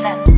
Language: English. MxMxM.